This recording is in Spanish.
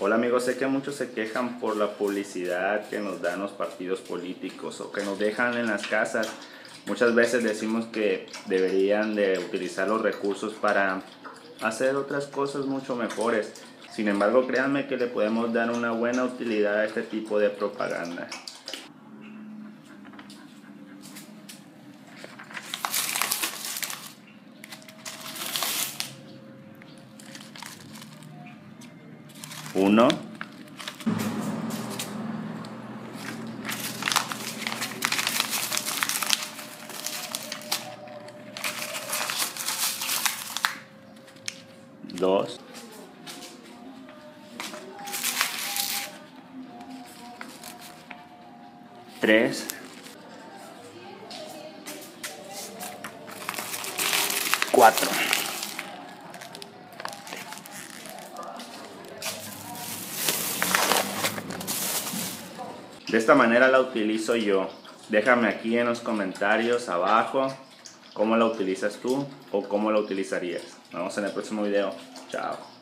Hola amigos, sé que muchos se quejan por la publicidad que nos dan los partidos políticos o que nos dejan en las casas. Muchas veces decimos que deberían de utilizar los recursos para hacer otras cosas mucho mejores. Sin embargo, créanme que le podemos dar una buena utilidad a este tipo de propaganda. Uno. Dos. Tres. Cuatro. De esta manera la utilizo yo. Déjame aquí en los comentarios abajo cómo la utilizas tú o cómo la utilizarías. Nos vemos en el próximo video. Chao.